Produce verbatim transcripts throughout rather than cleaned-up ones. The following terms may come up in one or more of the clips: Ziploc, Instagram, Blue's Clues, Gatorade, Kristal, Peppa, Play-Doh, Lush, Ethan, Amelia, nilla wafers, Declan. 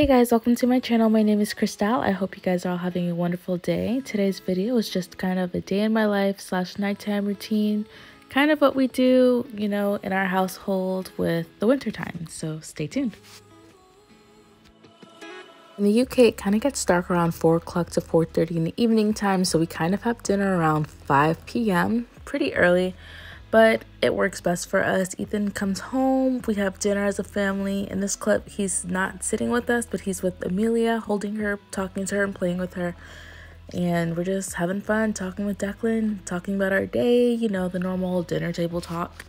Hey guys, welcome to my channel. My name is Kristal. I hope you guys are all having a wonderful day. Today's video is just kind of a day in my life slash nighttime routine, kind of what we do, you know, in our household with the winter time. So stay tuned. In the U K, it kind of gets dark around four o'clock to four thirty in the evening time, so we kind of have dinner around five p m Pretty early, but it works best for us. Ethan comes home, we have dinner as a family. In this clip, he's not sitting with us, but he's with Amelia, holding her, talking to her and playing with her. And we're just having fun, talking with Declan, talking about our day, you know, the normal dinner table talk.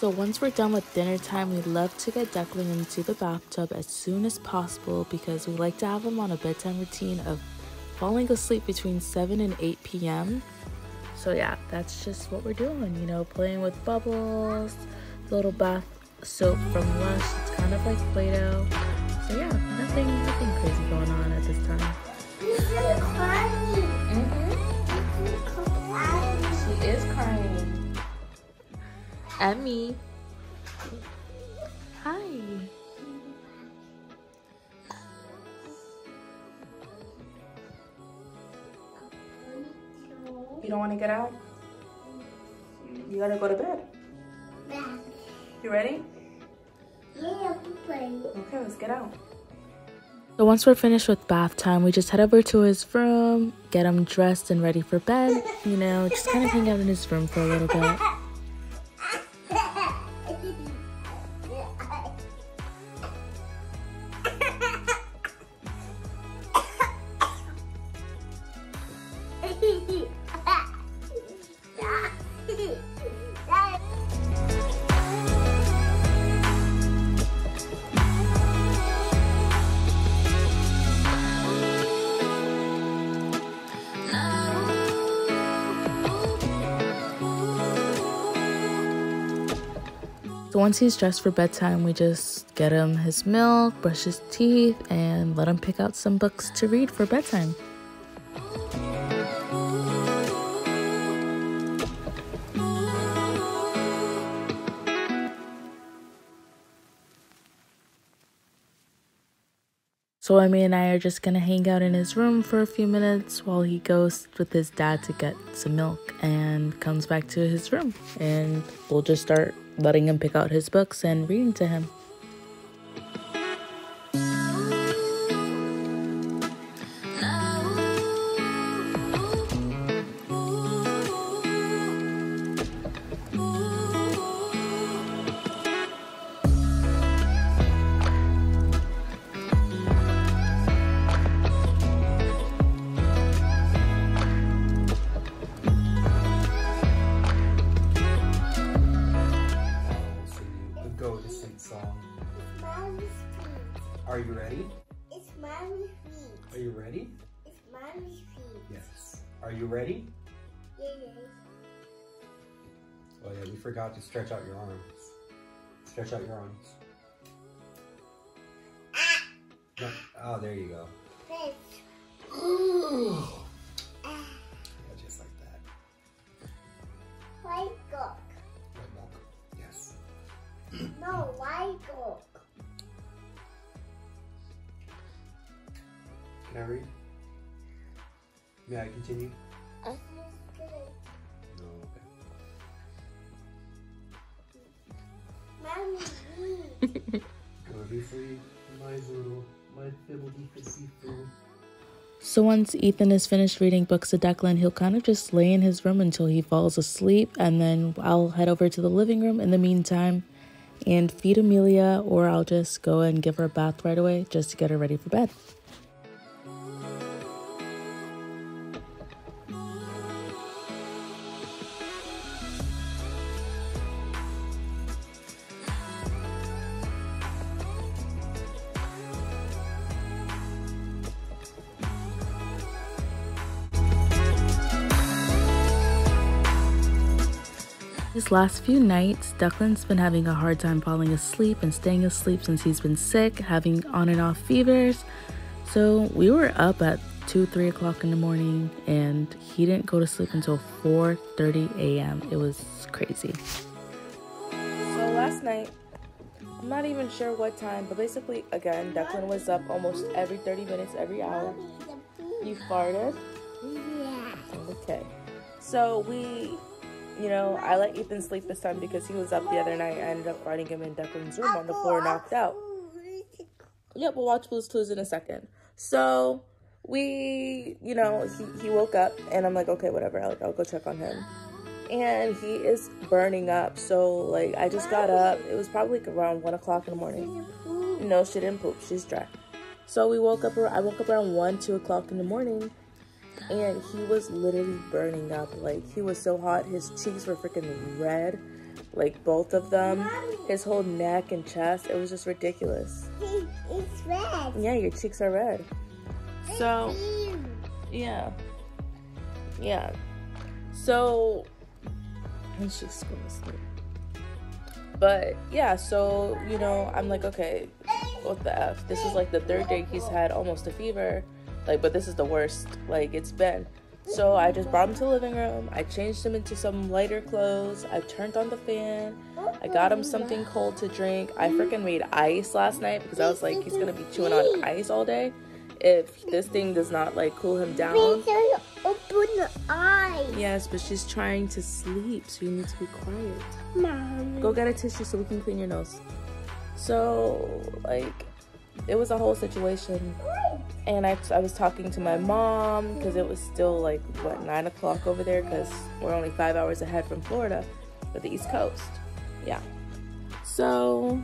So once we're done with dinner time, we love to get Declan into the bathtub as soon as possible because we like to have him on a bedtime routine of falling asleep between seven and eight p m So yeah, that's just what we're doing, you know, playing with bubbles, the little bath soap from Lush. It's kind of like Play-Doh. So yeah, nothing, nothing crazy going on at this time. She's really crying. Mm-hmm. She's crying. She is crying. And me. Hi. You don't want to get out? You gotta go to bed. You ready? Yeah, okay, let's get out. So once we're finished with bath time, we just head over to his room, get him dressed and ready for bed. You know, just kind of hang out in his room for a little bit. So once he's dressed for bedtime, we just get him his milk, brush his teeth, and let him pick out some books to read for bedtime. So Emmy and I are just gonna hang out in his room for a few minutes while he goes with his dad to get some milk and comes back to his room, and we'll just start letting him pick out his books and reading to him. Are you ready? It's mommy's feet. Are you ready? It's mommy's feet. Yes. Are you ready? Yes. Oh yeah, we forgot to stretch out your arms. Stretch out your arms. Ah. No. Oh, there you go. Yeah, just like that. White gook. White milk. Yes. No, white gook. Can I read? May I continue? I feel good. No, okay. Mommy, read. Go be free, my little, my fibble-dee-fibble. So once Ethan is finished reading books to Declan, he'll kind of just lay in his room until he falls asleep, and then I'll head over to the living room in the meantime and feed Amelia, or I'll just go and give her a bath right away just to get her ready for bed. These last few nights, Declan's been having a hard time falling asleep and staying asleep since he's been sick, having on and off fevers. So we were up at two, three o'clock in the morning, and he didn't go to sleep until four thirty a m It was crazy. So last night, I'm not even sure what time, but basically, again, Declan was up almost every thirty minutes, every hour. You farted? Yeah. Okay. So we, you know, I let Ethan sleep this time because he was up the other night. I ended up finding him in Declan's room on the floor, knocked out. Yep, we'll watch Blue's Clues in a second. So we, you know, he, he woke up and I'm like, okay, whatever. I'll, I'll go check on him. And he is burning up. So, like, I just got up. It was probably around one o'clock in the morning. No, she didn't poop. She's dry. So we woke up, I woke up around one, two o'clock in the morning. And he was literally burning up. Like, he was so hot. His cheeks were freaking red. Like, both of them. His whole neck and chest. It was just ridiculous. It's red. Yeah, your cheeks are red. So, yeah. Yeah. So... and she's going to sleep. But yeah, so, you know, I'm like, okay, what the F? This is like the third day he's had almost a fever. Like, but this is the worst, like, it's been. So I just brought him to the living room. I changed him into some lighter clothes. I turned on the fan. I got him something cold to drink. I freaking made ice last night because I was like, he's going to be chewing on ice all day if this thing does not, like, cool him down. Open the eyes. Yes, but she's trying to sleep, so you need to be quiet. Mom. Go get a tissue so we can clean your nose. So, like, it was a whole situation. And I, I was talking to my mom because it was still, like, what, nine o'clock over there because we're only five hours ahead from Florida or the East Coast. Yeah. So,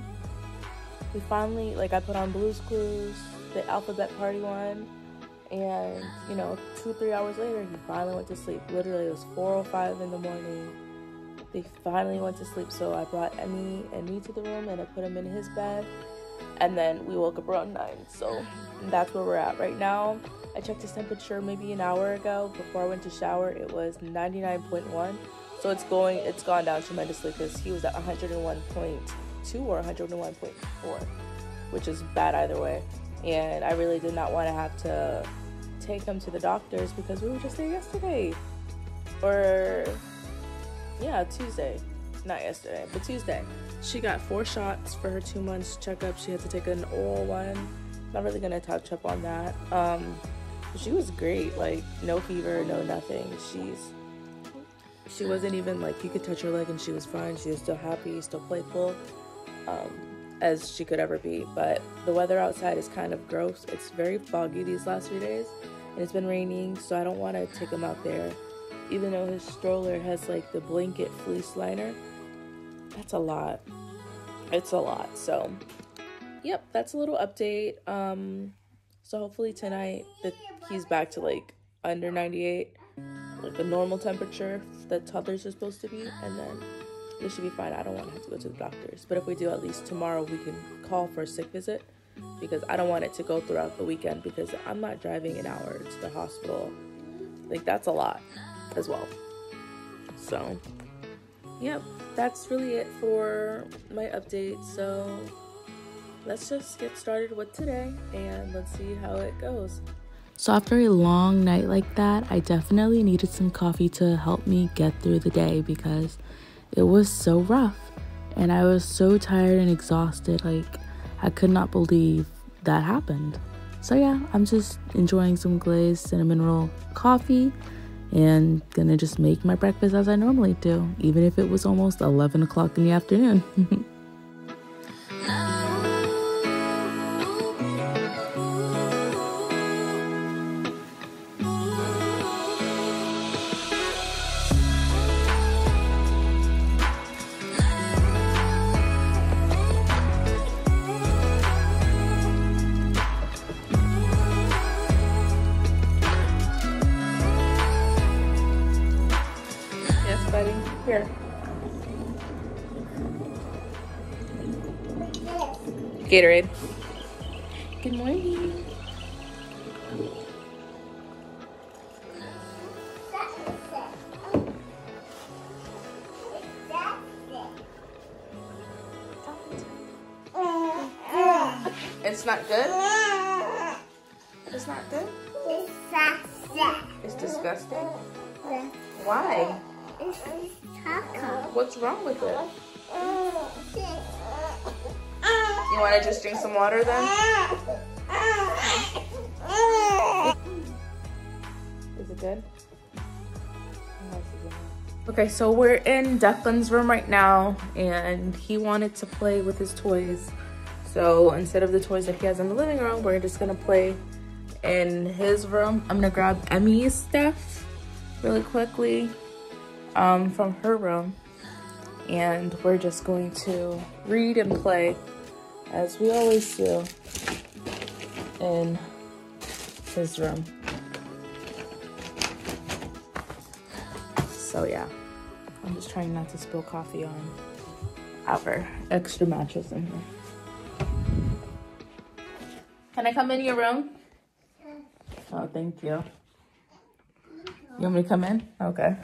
we finally, like, I put on Blue's Clues, the alphabet party one. And, you know, two, three hours later, he finally went to sleep. Literally, it was four oh five in the morning. They finally went to sleep, so I brought Emmy and me to the room, and I put him in his bed. And then we woke up around nine, so that's where we're at right now. I checked his temperature maybe an hour ago. Before I went to shower, it was ninety-nine point one. So it's going, it's gone down tremendously because he was at one oh one point two or one oh one point four, which is bad either way. And I really did not want to have to take him to the doctors because we were just there yesterday. Or, yeah, Tuesday. Not yesterday, but Tuesday. She got four shots for her two months checkup. She had to take an oral one. Not really going to touch up on that. Um, she was great. Like, no fever, no nothing. She's, she wasn't even, like, you could touch her leg and she was fine. She was still happy, still playful. Um... as she could ever be. But the weather outside is kind of gross. It's very foggy these last few days and it's been raining, so I don't want to take him out there, even though his stroller has like the blanket fleece liner. That's a lot. It's a lot. So yep, that's a little update. Um so hopefully tonight that he's back to like under ninety-eight, like the normal temperature that toddlers are supposed to be, and then it should be fine. I don't want to have to go to the doctors. But if we do, at least tomorrow we can call for a sick visit because I don't want it to go throughout the weekend because I'm not driving an hour to the hospital. Like, that's a lot as well. So, yeah, that's really it for my update. So, let's just get started with today and let's see how it goes. So after a long night like that, I definitely needed some coffee to help me get through the day because it was so rough and I was so tired and exhausted. Like, I could not believe that happened. So yeah, I'm just enjoying some glazed cinnamon roll coffee and gonna just make my breakfast as I normally do, even if it was almost eleven o'clock in the afternoon. Here. Gatorade. Good morning. It's not good? It's not good? It's disgusting. Why? It's taco. What's wrong with it? You want to just drink some water then? Is it good? Okay, so we're in Declan's room right now, and he wanted to play with his toys. So instead of the toys that he has in the living room, we're just gonna play in his room. I'm gonna grab Emmy's stuff really quickly um, from her room, and we're just going to read and play as we always do in his room. So yeah, I'm just trying not to spill coffee on our extra mattress in here. Can I come in your room? Oh, thank you. You want me to come in? Okay.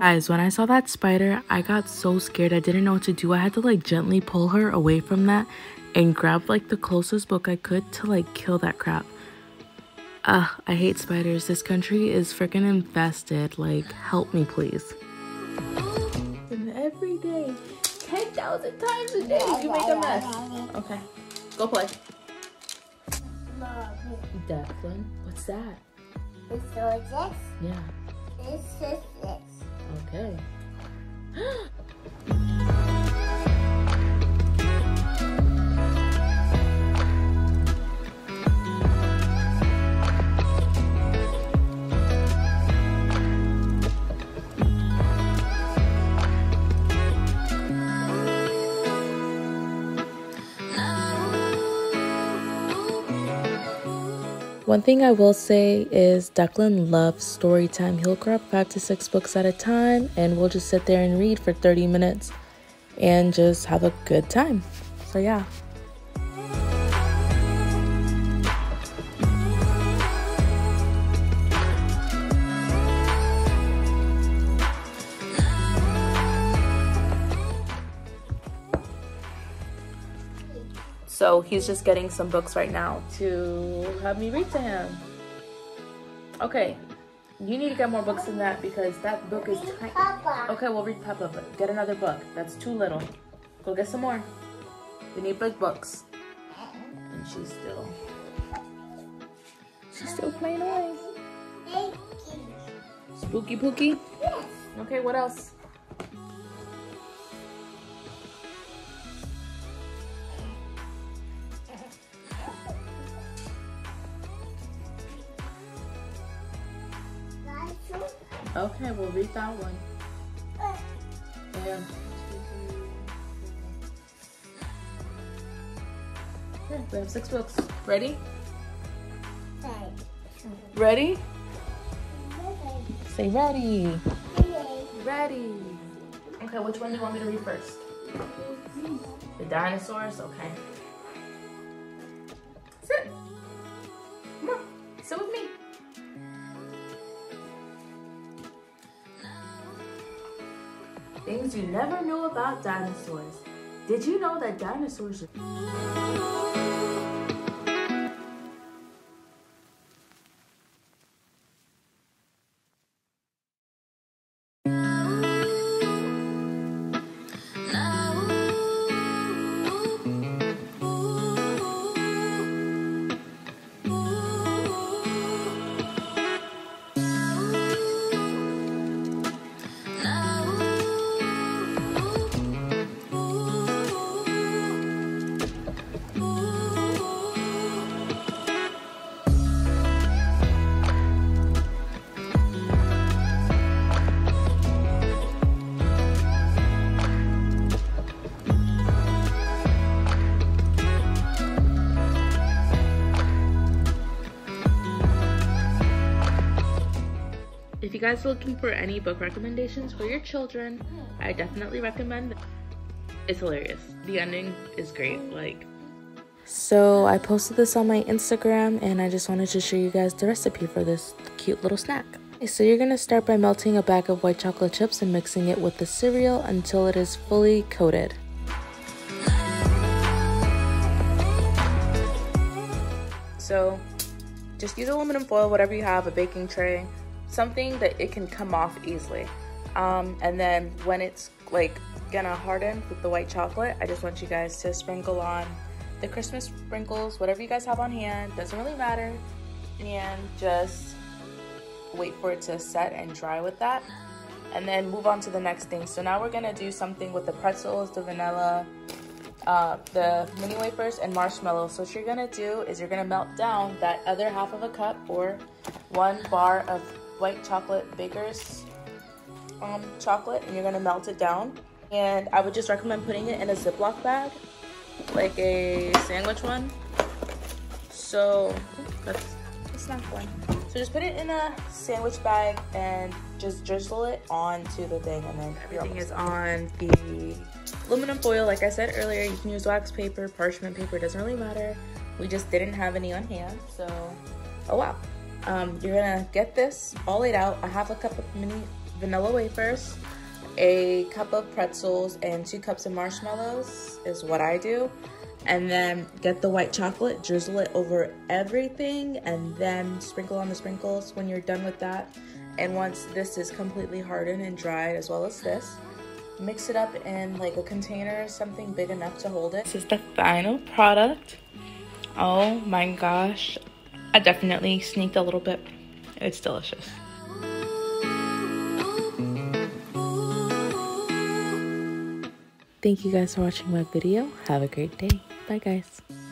Guys, when I saw that spider, I got so scared. I didn't know what to do. I had to like gently pull her away from that and grab like the closest book I could to like kill that crap. Ugh, I hate spiders. This country is freaking infested. Like, help me, please. And every day, ten thousand times a day, you make a mess. Okay, go play. Declan, what's that? It's so this? Yeah. It's just this. Okay. One thing I will say is Declan loves story time. He'll grab five to six books at a time, and we'll just sit there and read for thirty minutes and just have a good time. So yeah. So he's just getting some books right now to have me read to him. Okay, you need to get more books than that because that book is tiny. Okay, we'll read Peppa, but get another book. That's too little. Go get some more. We need big books. And she's still, she's still playing away. Spooky pooky? Okay, what else? Okay, we'll read that one. Yeah. Okay, we have six books. Ready? Ready? Say ready. Ready. Okay, which one do you want me to read first? The dinosaurs? Okay. Sit. Come on, sit with me. Things you never knew about dinosaurs. Did you know that dinosaurs are... If you guys are looking for any book recommendations for your children, I definitely recommend it. It's hilarious. The ending is great. Like, so I posted this on my Instagram, and I just wanted to show you guys the recipe for this cute little snack. Okay, so you're gonna start by melting a bag of white chocolate chips and mixing it with the cereal until it is fully coated. So just use aluminum foil, whatever you have, a baking tray, something that it can come off easily, um, and then when it's like gonna harden with the white chocolate. I just want you guys to sprinkle on the Christmas sprinkles, whatever you guys have on hand, doesn't really matter, and just wait for it to set and dry with that, and then move on to the next thing. So now we're gonna do something with the pretzels, the vanilla, uh, the mini wafers, and marshmallows. So what you're gonna do is you're gonna melt down that other half of a cup or one bar of white chocolate Baker's um, chocolate, and you're gonna melt it down. And I would just recommend putting it in a Ziploc bag, like a sandwich one. So that's, that's not fun. So just put it in a sandwich bag and just drizzle it onto the thing, and then everything is on the aluminum foil. Like I said earlier, you can use wax paper, parchment paper, doesn't really matter. We just didn't have any on hand, so oh wow. Um, you're gonna get this all laid out. I have a cup of mini vanilla wafers, a cup of pretzels, and two cups of marshmallows is what I do. And then get the white chocolate, drizzle it over everything, and then sprinkle on the sprinkles when you're done with that. And once this is completely hardened and dried, as well as this, mix it up in like a container or something big enough to hold it. This is the final product. Oh my gosh, I definitely sneaked a little bit. It's delicious. Thank you guys for watching my video. Have a great day. Bye guys.